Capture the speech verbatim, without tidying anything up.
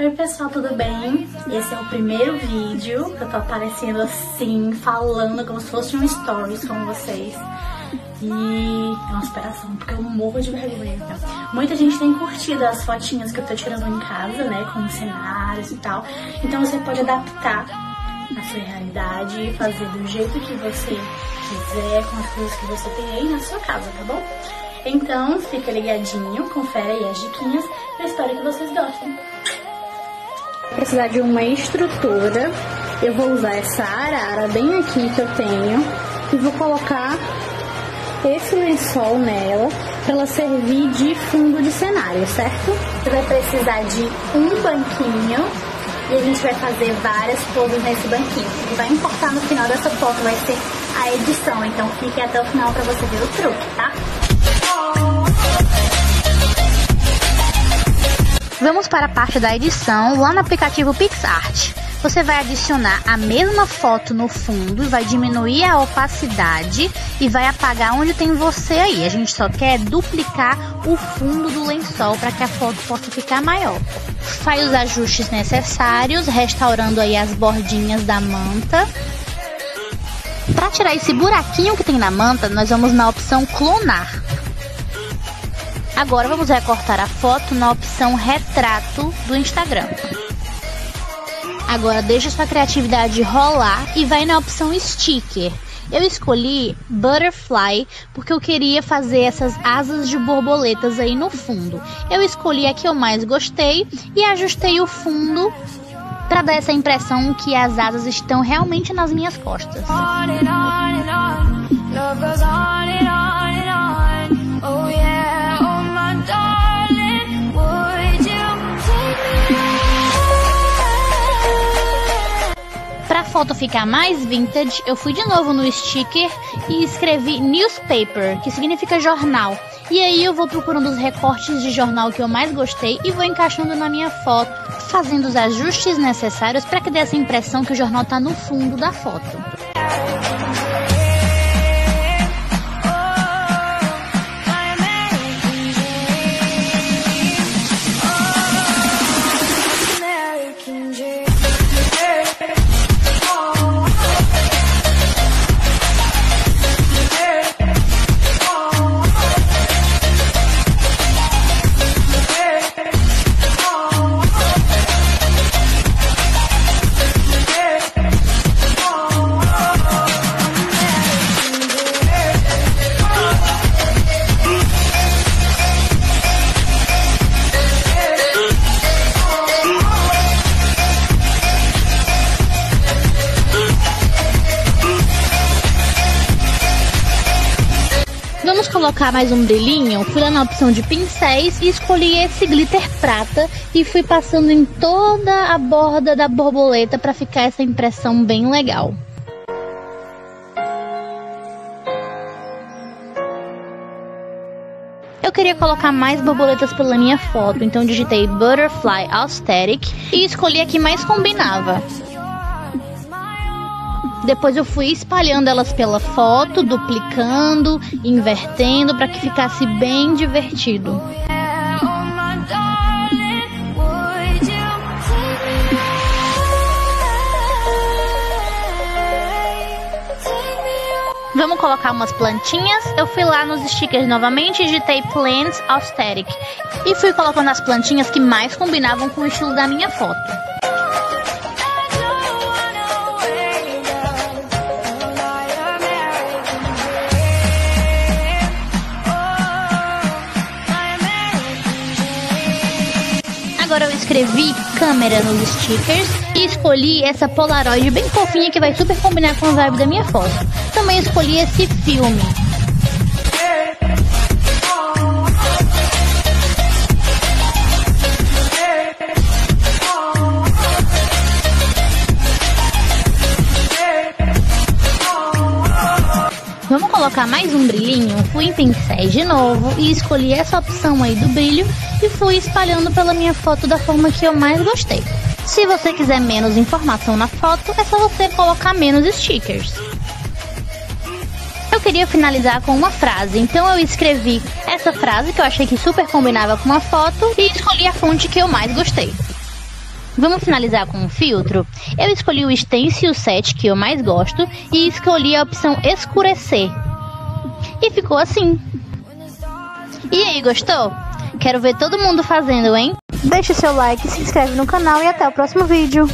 Oi pessoal, tudo bem? Esse é o primeiro vídeo que eu tô aparecendo assim, falando como se fosse um stories com vocês. E é uma superação, porque eu morro de vergonha. Muita gente tem curtido as fotinhas que eu tô tirando em casa, né, com cenários e tal. Então você pode adaptar a sua realidade, fazer do jeito que você quiser, com as coisas que você tem aí na sua casa, tá bom? Então fica ligadinho, confere aí as diquinhas, eu espero que vocês gostem. Precisar de uma estrutura, eu vou usar essa arara bem aqui que eu tenho e vou colocar esse lençol nela para ela servir de fundo de cenário, certo? Você vai precisar de um banquinho e a gente vai fazer várias poses nesse banquinho. E vai importar no final dessa foto, vai ser a edição, então fique até o final para você ver o truque, tá? Vamos para a parte da edição lá no aplicativo PicsArt. Você vai adicionar a mesma foto no fundo, vai diminuir a opacidade e vai apagar onde tem você aí. A gente só quer duplicar o fundo do lençol para que a foto possa ficar maior. Faz os ajustes necessários, restaurando aí as bordinhas da manta. Para tirar esse buraquinho que tem na manta, nós vamos na opção clonar. Agora vamos recortar a foto na opção retrato do Instagram. Agora deixa sua criatividade rolar e vai na opção sticker. Eu escolhi butterfly porque eu queria fazer essas asas de borboletas aí no fundo. Eu escolhi a que eu mais gostei e ajustei o fundo para dar essa impressão que as asas estão realmente nas minhas costas. Para a foto ficar mais vintage, eu fui de novo no sticker e escrevi newspaper, que significa jornal. E aí eu vou procurando os recortes de jornal que eu mais gostei e vou encaixando na minha foto, fazendo os ajustes necessários para que dê essa impressão que o jornal está no fundo da foto. Vamos colocar mais um brilhinho, fui lá na opção de pincéis e escolhi esse glitter prata e fui passando em toda a borda da borboleta para ficar essa impressão bem legal. Eu queria colocar mais borboletas pela minha foto, então digitei Butterfly Aesthetic e escolhi a que mais combinava. Depois eu fui espalhando elas pela foto, duplicando, invertendo para que ficasse bem divertido. Vamos colocar umas plantinhas. Eu fui lá nos stickers novamente e digitei Plants Aesthetic. E fui colocando as plantinhas que mais combinavam com o estilo da minha foto. Agora eu escrevi câmera nos stickers e escolhi essa Polaroid bem fofinha que vai super combinar com a vibe da minha foto. Também escolhi esse filme. Vamos colocar mais um brilhinho? Fui em pincéis de novo e escolhi essa opção aí do brilho e fui espalhando pela minha foto da forma que eu mais gostei. Se você quiser menos informação na foto, é só você colocar menos stickers. Eu queria finalizar com uma frase, então eu escrevi essa frase que eu achei que super combinava com a foto e escolhi a fonte que eu mais gostei. Vamos finalizar com um filtro. Eu escolhi o Stencil sete, que eu mais gosto, e escolhi a opção escurecer. E ficou assim. E aí, gostou? Quero ver todo mundo fazendo, hein? Deixe seu like, se inscreve no canal e até o próximo vídeo.